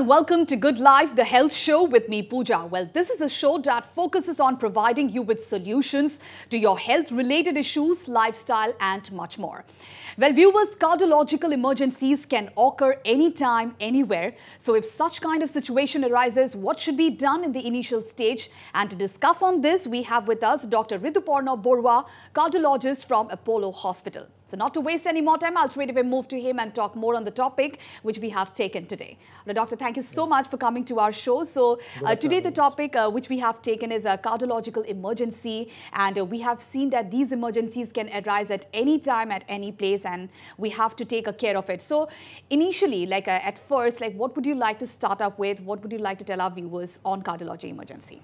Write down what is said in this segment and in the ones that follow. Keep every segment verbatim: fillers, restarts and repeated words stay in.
and welcome to Good Life, the health show with me, Pooja. Well, this is a show that focuses on providing you with solutions to your health-related issues, lifestyle and much more. Well, viewers, cardiological emergencies can occur anytime, anywhere. So if such kind of situation arises, what should be done in the initial stage? And to discuss on this, we have with us Doctor Rituparna Baruah, cardiologist from Apollo Hospital. So not to waste any more time, I'll straight away move to him and talk more on the topic which we have taken today. Now, doctor, thank you so much for coming to our show. So uh, today the topic uh, which we have taken is a cardiological emergency, and uh, we have seen that these emergencies can arise at any time, at any place, and we have to take a care of it. So initially, like uh, at first, like what would you like to start up with? What would you like to tell our viewers on cardiology emergency?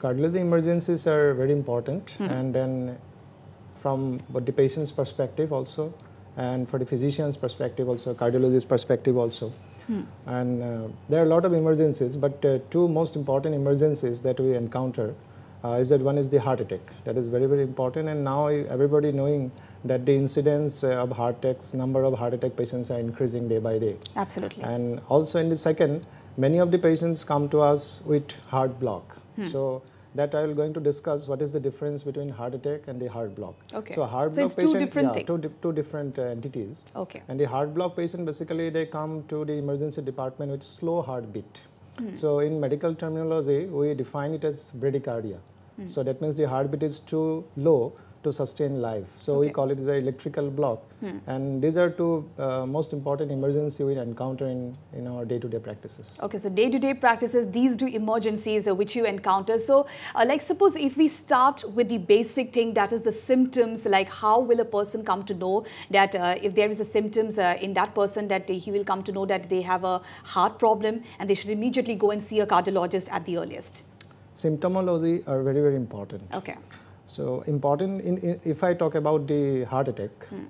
Cardiology emergencies are very important, hmm. and then from the patient's perspective also, and for the physician's perspective also, cardiologist's perspective also. Hmm. And uh, there are a lot of emergencies, but uh, two most important emergencies that we encounter uh, is that one is the heart attack. That is very, very important, and now everybody knowing that the incidence of heart attacks, number of heart attack patients are increasing day by day. Absolutely. And also in the second, many of the patients come to us with heart block. Hmm. So that I will going to discuss what is the difference between heart attack and the heart block. Okay. So heart so block it's patient, two different yeah, things. Two, di two different uh, entities. Okay. And the heart block patient, basically they come to the emergency department with slow heartbeat. Hmm. So in medical terminology, we define it as bradycardia. Hmm. So that means the heartbeat is too low to sustain life. So okay. we call it as an electrical block. Hmm. And these are two uh, most important emergencies we encounter in, in our day-to-day practices. Okay, so day-to-day practices, these two emergencies uh, which you encounter. So uh, like suppose if we start with the basic thing, that is the symptoms, like how will a person come to know that uh, if there is a symptoms uh, in that person that he will come to know that they have a heart problem and they should immediately go and see a cardiologist at the earliest? Symptomology are very, very important. Okay. So important, in, in, if I talk about the heart attack, hmm.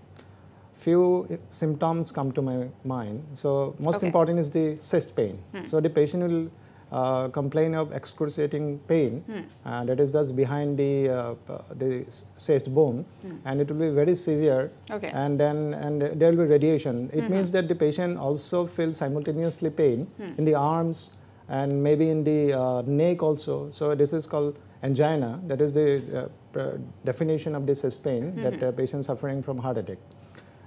few symptoms come to my mind. So most okay. important is the chest pain. Hmm. So the patient will uh, complain of excruciating pain hmm. uh, that is just behind the, uh, the chest bone, hmm. and it will be very severe, okay. and then and there will be radiation. It hmm. means that the patient also feels simultaneously pain hmm. in the arms and maybe in the uh, neck also. So this is called angina, that is the uh, definition of this chest pain mm-hmm. that uh, patients suffering from heart attack.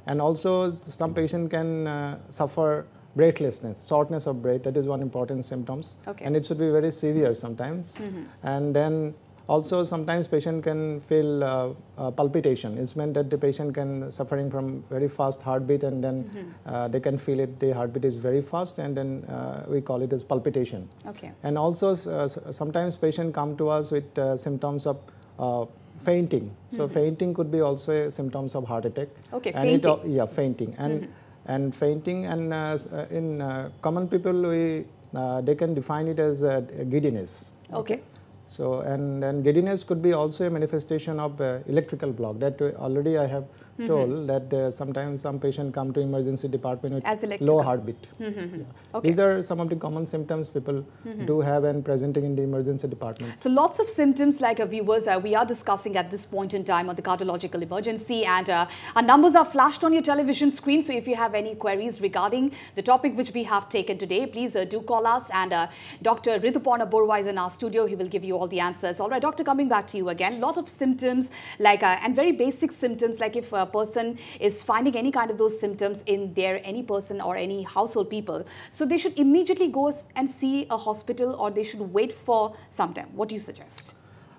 And also some patient can uh, suffer breathlessness, shortness of breath, that is one important symptoms. Okay. And it should be very severe sometimes. Mm-hmm. And then also sometimes patient can feel uh, uh, palpitation. It's meant that the patient can suffering from very fast heartbeat, and then mm-hmm. uh, they can feel it, the heartbeat is very fast, and then uh, we call it as palpitation. Okay. And also uh, sometimes patient come to us with uh, symptoms of uh, fainting. So mm-hmm. fainting could be also a symptoms of heart attack. Okay, and fainting. It, yeah, fainting. And, mm-hmm. and fainting, and uh, in uh, common people, we, uh, they can define it as uh, giddiness. Okay. okay. So, and, and giddiness could be also a manifestation of uh, electrical block. That already I have mm-hmm. told that uh, sometimes some patients come to emergency department with low heartbeat. Mm-hmm. yeah. okay. These are some of the common symptoms people mm-hmm. do have and presenting in the emergency department. So lots of symptoms, like our viewers, uh, we are discussing at this point in time on the cardiological emergency, and uh, our numbers are flashed on your television screen. So if you have any queries regarding the topic which we have taken today, please uh, do call us, and uh, Doctor Rituparna Baruah is in our studio. He will give you all the answers. All right, doctor, coming back to you again. Lot of symptoms, like uh, and very basic symptoms, like if a person is finding any kind of those symptoms in their any person or any household people, so they should immediately go and see a hospital, or they should wait for some time. What do you suggest?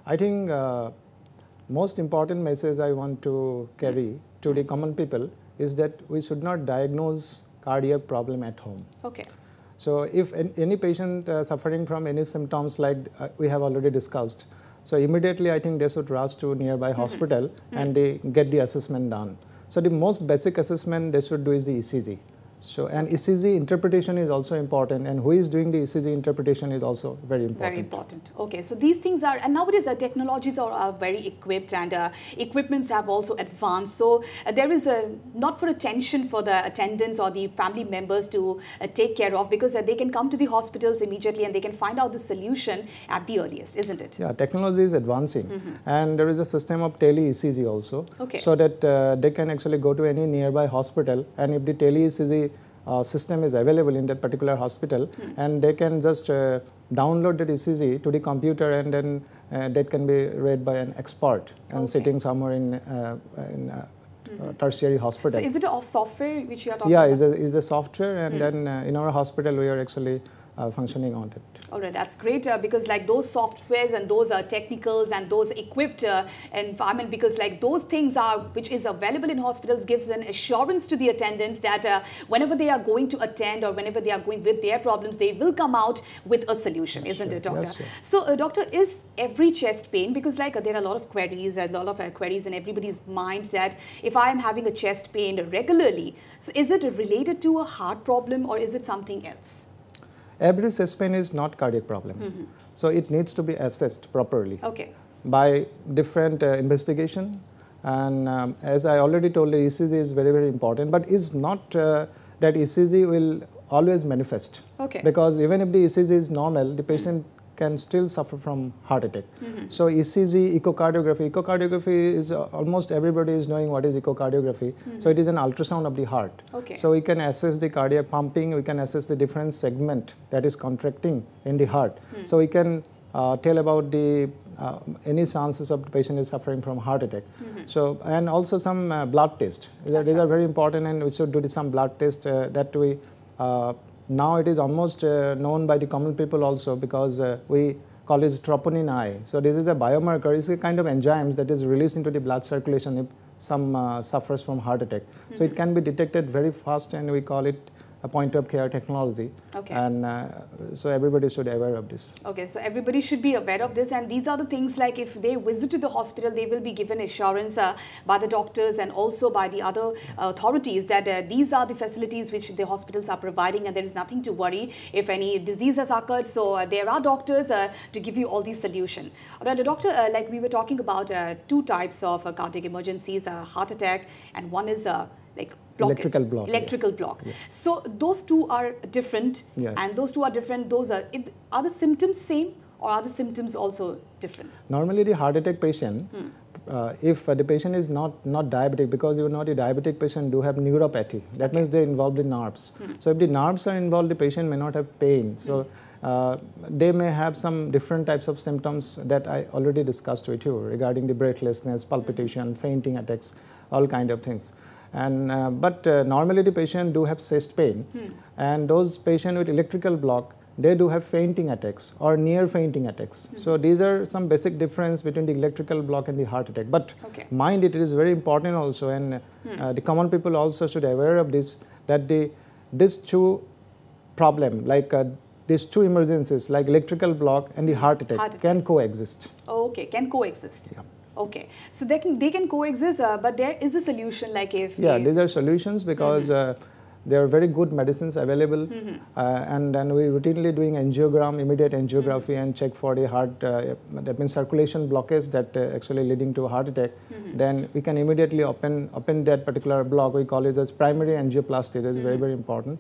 I think uh, most important message I want to carry to the common people is that we should not diagnose cardiac problem at home. Okay. So if any patient uh, suffering from any symptoms like uh, we have already discussed, so immediately I think they should rush to nearby mm-hmm. hospital mm-hmm. and they get the assessment done. So the most basic assessment they should do is the E C G. So and E C G interpretation is also important, and who is doing the E C G interpretation is also very important. Very important. Okay, so these things are, and nowadays our technologies are, are very equipped, and uh, equipments have also advanced. So uh, there is a not for a tension for the attendants or the family members to uh, take care of, because uh, they can come to the hospitals immediately and they can find out the solution at the earliest, isn't it? Yeah, technology is advancing, mm-hmm. and there is a system of tele E C G also, okay. so that uh, they can actually go to any nearby hospital, and if the tele E C G uh, system is available in that particular hospital, mm. and they can just uh, download that E C G to the computer, and then uh, that can be read by an expert and okay. sitting somewhere in, uh, in uh, Uh, tertiary hospital. So is it a software which you are talking yeah, about? Yeah, it's a software, and mm. then uh, in our hospital we are actually uh, functioning on it. Alright, that's great uh, because like those softwares and those uh, technicals and those equipped uh, environment, because like those things are which is available in hospitals gives an assurance to the attendants that uh, whenever they are going to attend or whenever they are going with their problems, they will come out with a solution, yes, isn't sir. it, Doctor? Yes, so, uh, Doctor, is every chest pain, because like uh, there are a lot of queries, a lot of uh, queries in everybody's mind that if I am having a chest pain regularly, so is it related to a heart problem or is it something else? Every chest pain is not cardiac problem, mm-hmm. so it needs to be assessed properly okay. by different uh, investigation. And um, as I already told, the E C G is very very important, but it's not uh, that E C G will always manifest. Okay. Because even if the E C G is normal, the patient mm-hmm. can still suffer from heart attack. Mm-hmm. So E C G, echocardiography, echocardiography is uh, almost everybody is knowing what is echocardiography. Mm-hmm. So it is an ultrasound of the heart. Okay. So we can assess the cardiac pumping, we can assess the different segment that is contracting in the heart. Mm-hmm. So we can uh, tell about the uh, any chances of the patient is suffering from heart attack. Mm-hmm. So and also some uh, blood test. These are, these are very important, and we should do some blood test uh, that we. Uh, Now it is almost uh, known by the common people also, because uh, we call it troponin I. So this is a biomarker, it's a kind of enzymes that is released into the blood circulation if some uh, suffers from heart attack. Mm-hmm. So it can be detected very fast, and we call it a point of care technology. Okay. And uh, so everybody should be aware of this. Okay, so everybody should be aware of this, and these are the things like if they visit to the hospital, they will be given assurance uh, by the doctors and also by the other authorities that uh, these are the facilities which the hospitals are providing, and there is nothing to worry if any disease has occurred. So uh, there are doctors uh, to give you all these solutions. Alright, the doctor, uh, like we were talking about uh, two types of uh, cardiac emergencies, uh, heart attack, and one is uh, like Block electrical block. Electrical yeah. block. Yeah. So those two are different, yeah. and those two are different. Those are are the symptoms same, or are the symptoms also different? Normally, the heart attack patient, hmm. uh, if uh, the patient is not not diabetic, because you know the diabetic patient do have neuropathy. That okay. means they involve the nerves. Hmm. So if the nerves are involved, the patient may not have pain. So. Hmm. Uh, they may have some different types of symptoms that I already discussed with you regarding the breathlessness, palpitation, fainting attacks, all kind of things. And uh, but uh, normally the patient do have chest pain, hmm. and those patient with electrical block, they do have fainting attacks or near fainting attacks. Hmm. So these are some basic difference between the electrical block and the heart attack. But okay. mind it, it is very important also, and hmm. uh, the common people also should be aware of this, that the this two problem like. Uh, These two emergencies like electrical block and the heart attack, heart attack. can coexist. Oh, okay, can coexist. Yeah. Okay, so they can they can coexist, uh, but there is a solution like if yeah, these are solutions because mm-hmm. uh, there are very good medicines available, mm-hmm. uh, and then we routinely doing angiogram, immediate angiography, mm-hmm. and check for the heart. Uh, that means circulation blockage that uh, actually leading to a heart attack. Mm-hmm. Then we can immediately open open that particular block. We call it as primary angioplasty. That is mm-hmm. very very important,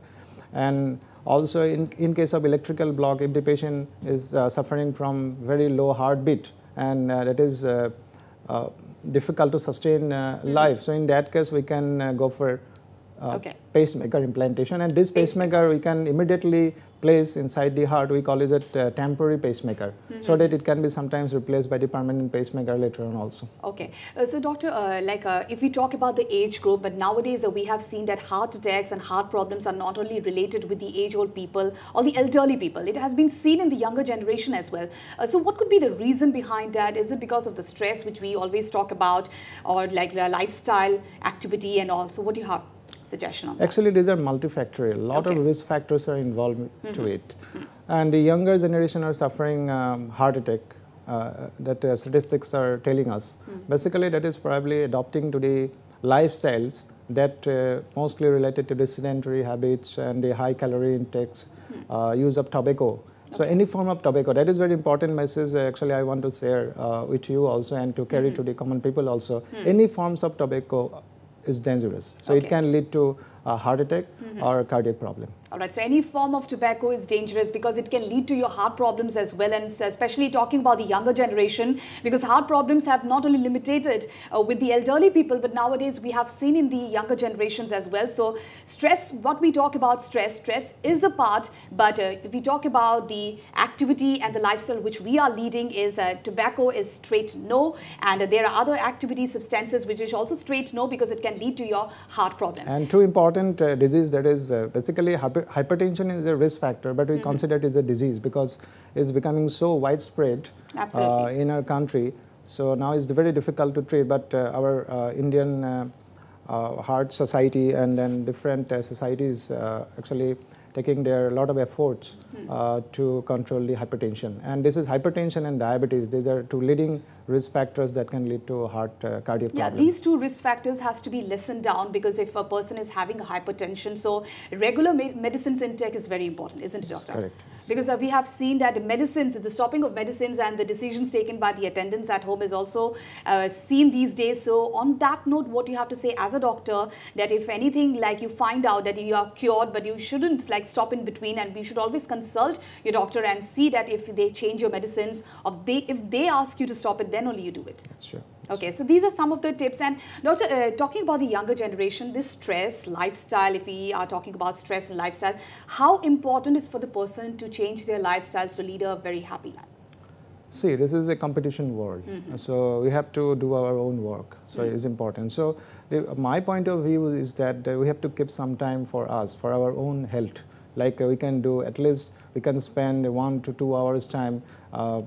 and. Also, in, in case of electrical block, if the patient is uh, suffering from very low heartbeat and uh, that is uh, uh, difficult to sustain uh, mm-hmm. life, so in that case we can uh, go for uh, okay. pacemaker implantation, and this pacemaker we can immediately place inside the heart. We call it a uh, temporary pacemaker, mm-hmm. so that it can be sometimes replaced by the permanent pacemaker later on also. Okay, uh, so doctor, uh, like uh, if we talk about the age group, but nowadays uh, we have seen that heart attacks and heart problems are not only related with the age-old people or the elderly people. It has been seen in the younger generation as well. Uh, so what could be the reason behind that? Is it because of the stress which we always talk about, or like the lifestyle, activity, and also what do you have? Suggestion on that. Actually, these are multifactorial. A lot okay. of risk factors are involved mm-hmm. to it. Mm-hmm. And the younger generation are suffering um, heart attack, uh, that uh, statistics are telling us. Mm-hmm. Basically, that is probably adopting to the lifestyles that uh, mostly related to the sedentary habits and the high calorie intakes, mm-hmm. uh, use of tobacco. So okay. any form of tobacco, that is very important message actually I want to share uh, with you also, and to carry mm-hmm. to the common people also. Mm-hmm. Any forms of tobacco is dangerous. So okay. it can lead to a heart attack mm-hmm. or a cardiac problem. Alright, so any form of tobacco is dangerous because it can lead to your heart problems as well, and especially talking about the younger generation, because heart problems have not only limited uh, with the elderly people, but nowadays we have seen in the younger generations as well. So stress, what we talk about stress, stress is a part, but uh, if we talk about the activity and the lifestyle which we are leading is uh, tobacco is straight no, and uh, there are other activity substances which is also straight no because it can lead to your heart problem. And two important uh, disease that is uh, basically hyper Hypertension is a risk factor, but we mm-hmm. consider it as a disease because it's becoming so widespread uh, in our country. So now it's very difficult to treat, but uh, our uh, Indian uh, uh, Heart Society and then different uh, societies uh, actually taking their lot of efforts mm-hmm. uh, to control the hypertension. And this is hypertension and diabetes. These are two leading risk factors that can lead to heart uh, cardiac yeah, problem. These two risk factors has to be lessened down because if a person is having hypertension, so regular me medicines intake is very important, isn't it, Doctor? That's correct. Because uh, we have seen that medicines, the stopping of medicines and the decisions taken by the attendants at home is also uh, seen these days. So on that note, what you have to say as a doctor, that if anything, like you find out that you are cured, but you shouldn't like stop in between, and we should always consult your doctor and see that if they change your medicines or they, if they ask you to stop it, then only you do it. Sure. Okay, so these are some of the tips. And Doctor, uh, talking about the younger generation, this stress, lifestyle, if we are talking about stress and lifestyle, how important is for the person to change their lifestyles to lead a very happy life? See, this is a competition world. Mm-hmm. So we have to do our own work. So mm-hmm. it's important. So the, my point of view is that we have to keep some time for us, for our own health. Like uh, we can do, at least we can spend one to two hours time uh,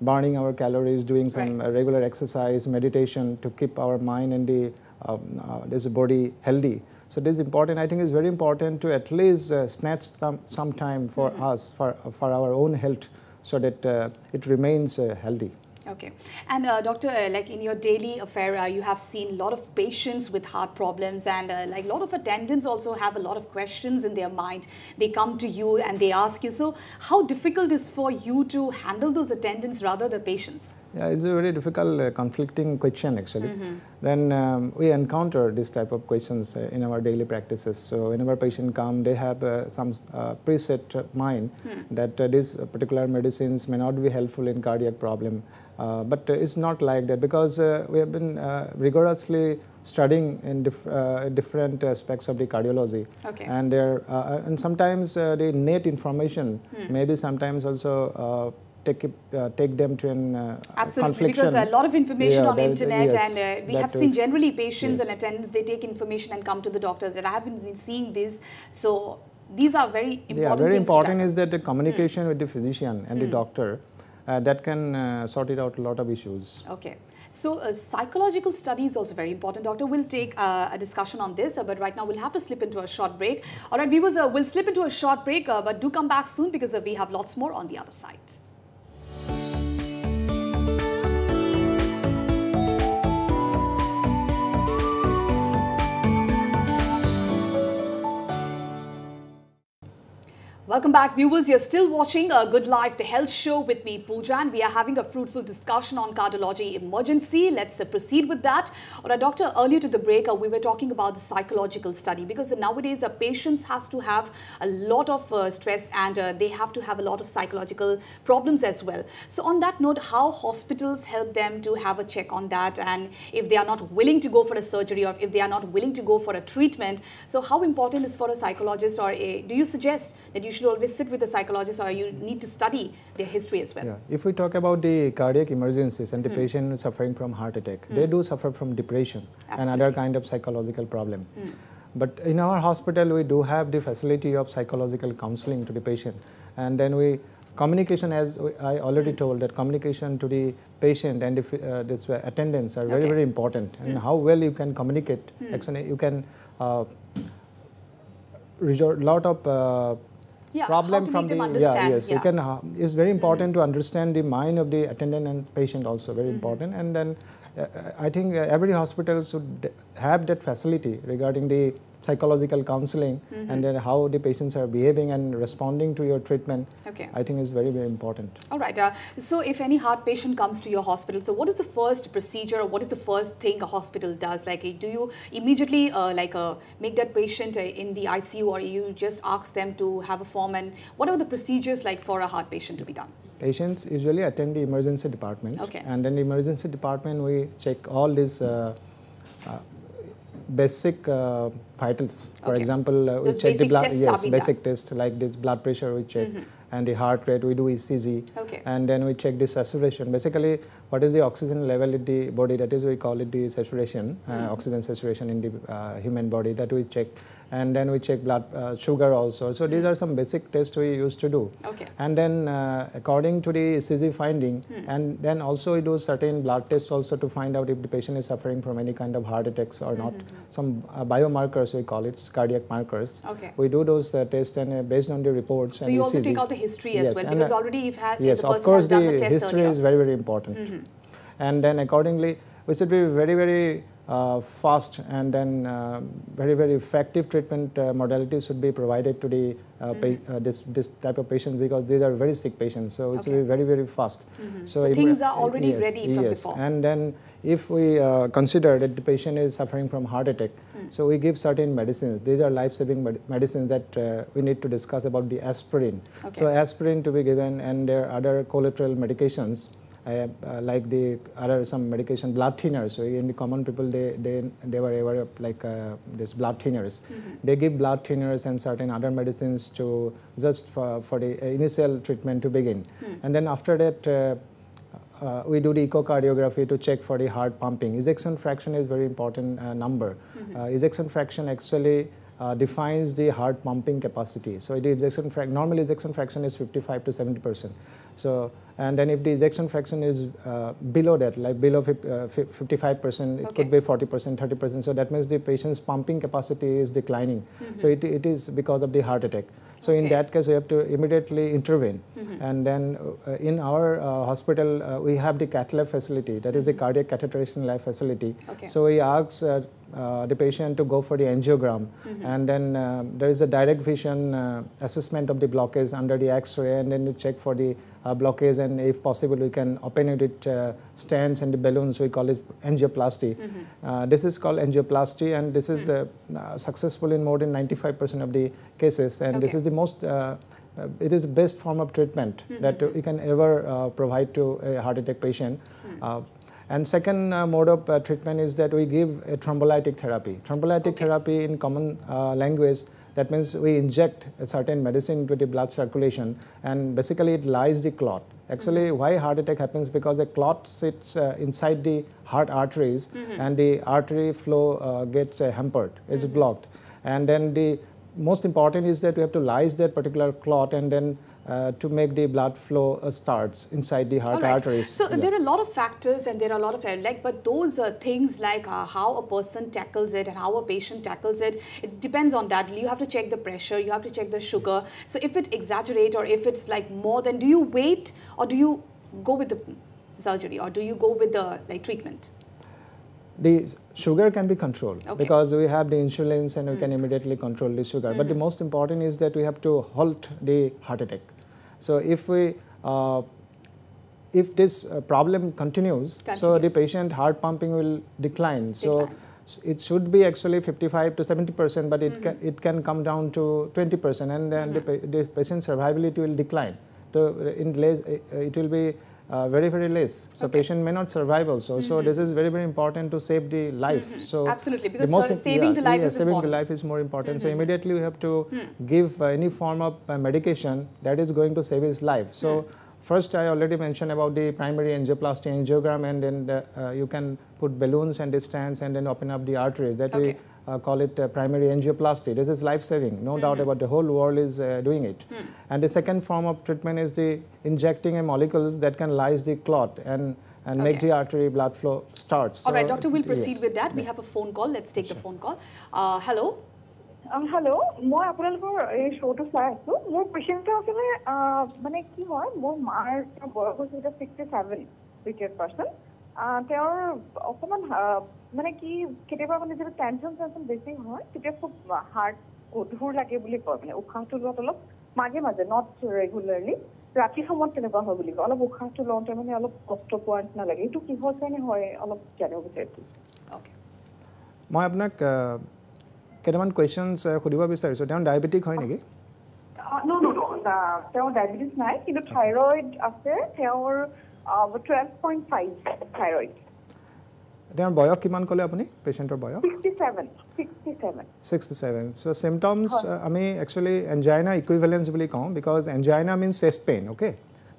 burning our calories, doing some right. regular exercise, meditation to keep our mind and the um, uh, this body healthy. So this is important. I think it's very important to at least uh, snatch some, some time for mm-hmm. us, for, for our own health, so that uh, it remains uh, healthy. Okay. And uh, Doctor, uh, like in your daily affair, uh, you have seen a lot of patients with heart problems, and uh, like a lot of attendants also have a lot of questions in their mind. They come to you and they ask you. So how difficult is for you to handle those attendants rather than the patients? Yeah, it's a very difficult uh, conflicting question actually. Mm-hmm. Then um, we encounter this type of questions uh, in our daily practices. So whenever patient come, they have uh, some uh, preset mind mm-hmm. that uh, these particular medicines may not be helpful in cardiac problem. Uh, but uh, it's not like that, because uh, we have been uh, rigorously studying in dif uh, different aspects of the cardiology. Okay. And there, uh, and sometimes uh, the innate information hmm. maybe sometimes also uh, Take, it, uh, take them to an uh, Absolutely, confliction. Because a lot of information yeah, on that, internet yes, and uh, we have seen is, generally patients yes. and attendants, they take information and come to the doctors, and I have been seeing this. So these are very important yeah, very important is that the communication mm. with the physician and mm. the doctor uh, that can uh, sort it out a lot of issues. Okay. So uh, psychological study is also very important, Doctor. We'll take uh, a discussion on this, uh, but right now we'll have to slip into a short break. All right, viewers, uh, we'll slip into a short break, uh, but do come back soon, because uh, we have lots more on the other side. Welcome back, viewers. You're still watching a Good Life, the health show with me, Pooja, and we are having a fruitful discussion on cardiology emergency. Let's uh, proceed with that. All right, Doctor, earlier to the break, uh, we were talking about the psychological study, because nowadays uh, patients has to have a lot of uh, stress, and uh, they have to have a lot of psychological problems as well. So on that note, how hospitals help them to have a check on that, and if they are not willing to go for a surgery, or if they are not willing to go for a treatment, so how important is for a psychologist, or a, do you suggest that you You should always sit with a psychologist, or you need to study their history as well? Yeah. If we talk about the cardiac emergencies and the mm. patient suffering from heart attack, mm. they do suffer from depression Absolutely. and other kind of psychological problem. Mm. But in our hospital, we do have the facility of psychological counseling to the patient, and then we communication, as I already mm. told, that communication to the patient and the uh, this attendants are okay. very very important, and mm. how well you can communicate. Mm. Actually, you can uh, resort lot of. Uh, Yeah, problem from the yeah yes yeah. you can uh, it's very important mm-hmm. to understand the mind of the attendant and patient, also very mm-hmm. important. And then uh, I think uh, every hospital should have that facility regarding the psychological counseling mm-hmm. and then how the patients are behaving and responding to your treatment, okay. I think is very, very important. All right. Uh, so if any heart patient comes to your hospital, so what is the first procedure or what is the first thing a hospital does? Like, do you immediately uh, like uh, make that patient uh, in the I C U, or you just ask them to have a form, and what are the procedures like for a heart patient to be done? Patients usually attend the emergency department, okay. and then the emergency department we check all these uh, uh, basic uh, vitals. For okay. example, uh, we check the blood, yes, basic test like this blood pressure we check, mm-hmm. and the heart rate we do E C G, okay. and then we check the saturation. Basically, what is the oxygen level in the body? That is, we call it the saturation, mm-hmm. uh, oxygen saturation in the uh, human body. That we check. And then we check blood uh, sugar also. So mm. these are some basic tests we used to do. Okay. And then uh, according to the E C G finding, mm. and then also we do certain blood tests also to find out if the patient is suffering from any kind of heart attacks or not. Mm-hmm. Some uh, biomarkers we call it, cardiac markers. Okay. We do those uh, tests and uh, based on the reports so and E C G. So you also take out the history as yes. well, because and, uh, already you've had yes, the person of course has done the, the test history earlier. Is very, very important. Mm-hmm. And then accordingly, we should be very, very Uh, fast and then uh, very, very effective treatment uh, modality should be provided to the uh, mm-hmm. uh, this this type of patients, because these are very sick patients, so it's okay. very, very fast. Mm-hmm. So, so things are already yes, ready from yes. before. And then if we uh, consider that the patient is suffering from heart attack, mm-hmm. so we give certain medicines. These are life-saving med medicines that uh, we need to discuss about the aspirin. Okay. So aspirin to be given, and there are other collateral medications. Uh, uh, like the other some medication, blood thinners. So in the common people, they they they were aware of like uh, this blood thinners. Mm-hmm. They give blood thinners and certain other medicines to just for, for the initial treatment to begin, mm. and then after that. Uh, Uh, we do the echocardiography to check for the heart pumping. Ejection fraction is very important uh, number. Mm-hmm. uh, ejection fraction actually uh, defines the heart pumping capacity. So the ejection fraction, normal ejection fraction is fifty-five to seventy percent. So, and then if the ejection fraction is uh, below that, like below fifty-five percent, it okay. could be forty percent, thirty percent. So that means the patient's pumping capacity is declining. Mm-hmm. So it, it is because of the heart attack. So okay. in that case, we have to immediately intervene. Mm-hmm. And then uh, in our uh, hospital, uh, we have the cath lab facility, that mm-hmm. is the cardiac catheterization lab facility. Okay. So we ask uh, uh, the patient to go for the angiogram. Mm-hmm. And then uh, there is a direct vision uh, assessment of the blockage under the X-ray, and then you check for the uh, blockage, and if possible, we can operate it, uh, stents and the balloons, we call it angioplasty. Mm-hmm. uh, this is called angioplasty, and this is mm-hmm. uh, uh, successful in more than ninety-five percent of the cases, and okay. this is the most uh, uh, it is the best form of treatment mm-hmm. that you can ever uh, provide to a heart attack patient. Mm-hmm. uh, and second uh, mode of uh, treatment is that we give a thrombolytic therapy. Thrombolytic okay. therapy in common uh, language, that means we inject a certain medicine to the blood circulation, and basically it lies the clot. Actually, mm-hmm. why heart attack happens? Because the clot sits uh, inside the heart arteries, mm-hmm. and the artery flow uh, gets uh, hampered, it's mm-hmm. blocked. And then the most important is that we have to lyse that particular clot, and then uh, to make the blood flow uh, starts inside the heart right. arteries. So yeah. there are a lot of factors, and there are a lot of like, but those are things like uh, how a person tackles it and how a patient tackles it. It depends on that. You have to check the pressure, you have to check the sugar. So if it exaggerates or if it's like more, then do you wait, or do you go with the surgery, or do you go with the like treatment? The sugar can be controlled okay. because we have the insulins, and mm. we can immediately control the sugar. Mm-hmm. But the most important is that we have to halt the heart attack. So if we, uh, if this uh, problem continues, continues, so the patient heart pumping will decline. So decline. It should be actually fifty-five to seventy percent, but it mm-hmm. can, it can come down to twenty percent, and then mm-hmm. the, the patient's survivability will decline. So in less, it will be. Uh, very, very less. So okay. patient may not survive also. Mm-hmm. So this is very, very important to save the life. Mm-hmm. So absolutely, because the most so saving yeah, the life yeah, is saving important. the life is more important. Mm-hmm. So immediately we have to mm. give uh, any form of uh, medication that is going to save his life. So. Mm. First, I already mentioned about the primary angioplasty angiogram, and then the, uh, you can put balloons and the stents, and then open up the arteries. That okay. we uh, call it uh, primary angioplasty. This is life-saving, no mm-hmm. doubt about. The whole world is uh, doing it. Mm. And the second form of treatment is the injecting a molecules that can lyse the clot and and okay. make the artery blood flow starts. So all right, doctor, we'll proceed yes. with that. We have a phone call. Let's take sure. the phone call. Uh, hello. Um, hello, I am going to show to fly. So, I patient I am a sixty-seven-year-old person. তেওঁৰ অকমান মানে কি কেতিয়াবা মানে যে tension tension বেছি হয় তেতিয়া খুব হার্ট গধুৰ লাগে বুলি কয় মানে উখাটো লোৱা অলপ মাঝে মাঝে নট ৰেগুলাৰলি ৰাতি সময়ত তেনেকুৱা হয় বুলি কয় অলপ উখাটো লওঁতে মানে অলপ কষ্ট পোৱা না লাগে এটো কি হয় জানে হয় অলপ জানিব বিচাৰিছো ওকে মই আপোনাক কেনেমান কোৱেশ্চনছ সুধিব বিচাৰিছো তেওঁ ডায়াবেটিক হয় নেকি নো নো নো তেওঁ ডায়াবেটিক নাই কিন্তু থাইৰয়েড আছে তেওঁৰ twelve point five thyroid. Then boy, kiman kole apni patient or boy? sixty-seven. sixty-seven. So symptoms, I uh, mean actually angina equivalence bhi kaun because angina means chest pain, okay?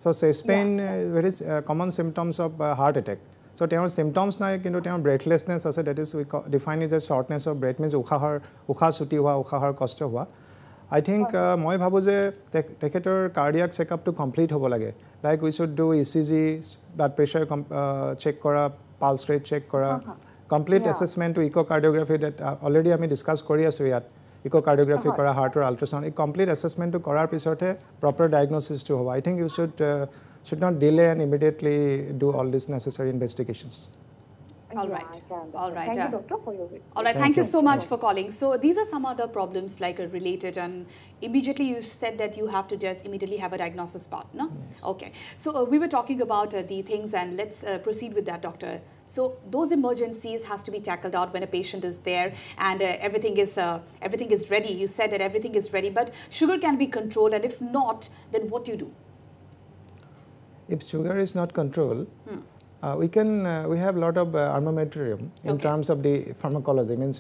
So chest pain yeah. uh, very uh, common symptoms of uh, heart attack. So there are symptoms na kintu there are breathlessness as that is we define it as shortness of breath means ukha har ukha suti hua ukha har kosto hua. I think moi bhabu je teketor cardiac checkup to complete hobo lage like we should do E C G blood pressure uh, check kora pulse rate check kora uh -huh. complete yeah. assessment to echocardiography that uh, already ami discuss kori asu yat echocardiography uh -huh. kora heart or ultrasound a complete assessment to korar pisothe proper diagnosis to hobo I think you should uh, should not delay and immediately do all these necessary investigations. All right. Yeah, all right. Thank uh, you, doctor, for your visit. All right. Thank, thank you so much yeah. for calling. So these are some other problems like uh, related, and immediately you said that you have to just immediately have a diagnosis part, no? Yes. Okay. So uh, we were talking about uh, the things, and let's uh, proceed with that, doctor. So those emergencies has to be tackled out when a patient is there, and uh, everything is uh, everything is ready. You said that everything is ready, but sugar can be controlled, and if not, then what do you do? If sugar is not controlled. Hmm. Uh, we can, uh, we have a lot of uh, armamentarium in okay. terms of the pharmacology, means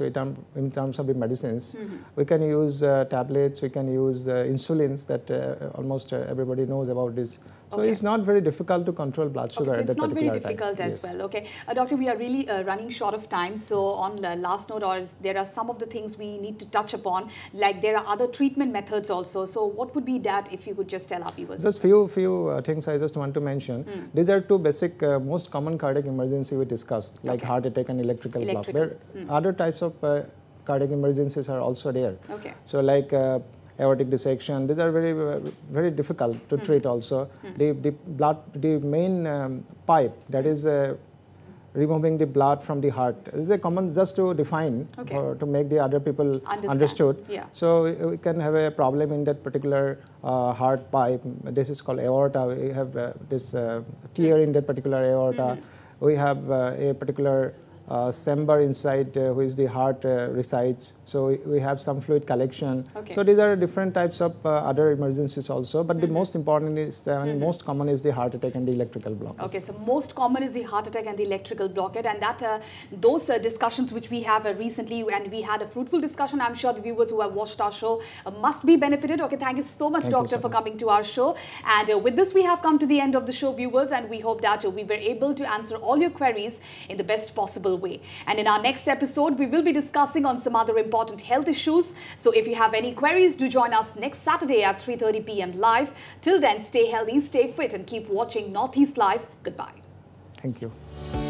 in terms of the medicines. Mm-hmm. We can use uh, tablets, we can use uh, insulins that uh, almost uh, everybody knows about this. So okay. it's not very difficult to control blood sugar okay, so at that particular time. It's not very difficult time. as yes. well, okay. Uh, doctor, we are really uh, running short of time. So on the last note, or there are some of the things we need to touch upon, like there are other treatment methods also. So what would be that if you could just tell our viewers? Just few, few uh, things I just want to mention. Mm. These are two basic, uh, most common cardiac emergency we discussed, like okay. heart attack and electrical, electrical. block. Where mm. other types of uh, cardiac emergencies are also there. Okay. So like uh, aortic dissection, these are very very difficult to mm. treat also. Mm. The, the blood, the main um, pipe that is uh, removing the blood from the heart. This is a common, just to define, okay. for, to make the other people Understand. understood. Yeah. So we, we can have a problem in that particular uh, heart pipe. This is called aorta. We have uh, this uh, tear in that particular aorta. Mm-hmm. We have uh, a particular uh, chamber inside uh, which the heart uh, resides. So we, we have some fluid collection. Okay. So these are different types of uh, other emergencies also, but mm-hmm. the most important is, uh, mm-hmm. and most common is the heart attack and the electrical blockage. Okay, so most common is the heart attack and the electrical blockage, and that uh, those uh, discussions which we have uh, recently, and we had a fruitful discussion. I'm sure the viewers who have watched our show uh, must be benefited. Okay, thank you so much, thank doctor, so for much. coming to our show. And uh, with this, we have come to the end of the show, viewers, and we hope that uh, we were able to answer all your queries in the best possible way. And in our next episode, we will be discussing on some other important health issues. So if you have any queries, do join us next Saturday at three thirty p m live. Till then, stay healthy, stay fit, and keep watching Northeast Live. Goodbye. Thank you.